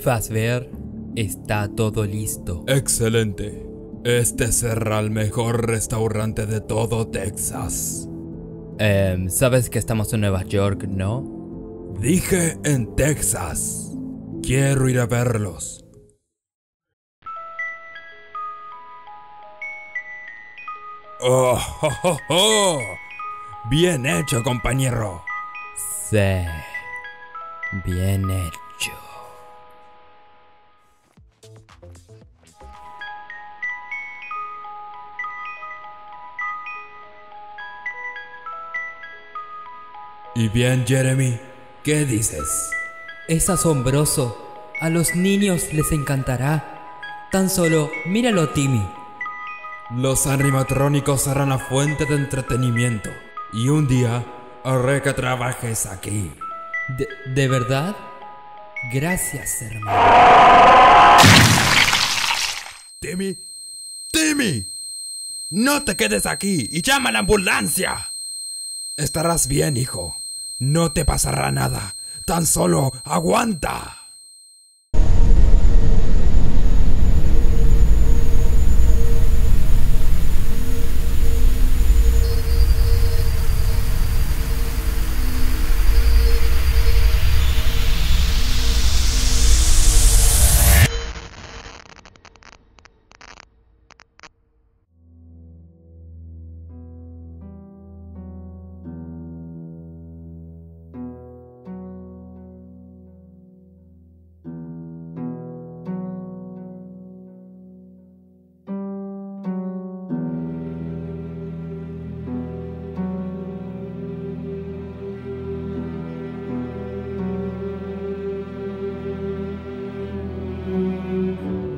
Fazbear, está todo listo. Excelente. Este será el mejor restaurante de todo Texas. Sabes que estamos en Nueva York, ¿no? Dije en Texas. Quiero ir a verlos. ¡Oh, oh, oh, oh! Bien hecho, compañero. Sí. Bien hecho. Y bien, Jeremy, ¿qué dices? Es asombroso. A los niños les encantará. Tan solo míralo, Timmy. Los animatrónicos serán la fuente de entretenimiento. Y un día haré que trabajes aquí. ¿De verdad? Gracias, hermano. Timmy, Timmy, no te quedes aquí y llama a la ambulancia. Estarás bien, hijo. No te pasará nada. Tan solo aguanta.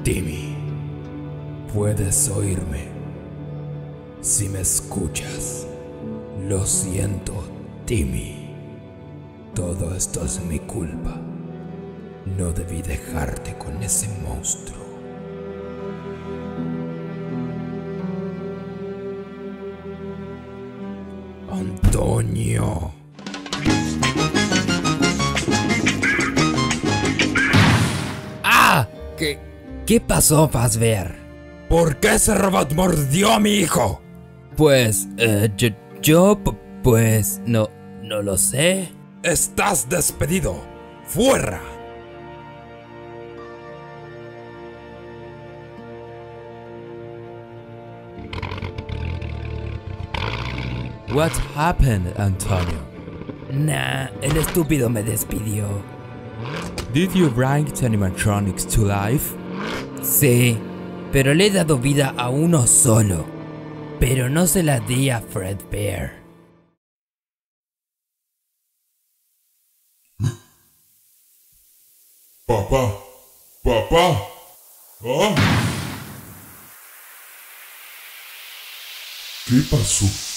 Timmy, puedes oírme. Si me escuchas, lo siento, Timmy. Todo esto es mi culpa. No debí dejarte con ese monstruo. Antonio. ¡Ah! ¿Qué pasó, Fazbear? ¿Por qué ese robot mordió a mi hijo? Pues, pues, no lo sé. Estás despedido. ¡Fuera! What happened, Antonio? Nah, el estúpido me despidió. Did you bring the animatronics to life? Sí, pero le he dado vida a uno solo. Pero no se la di a Fredbear. Papá, papá. ¿Ah? ¿Qué pasó?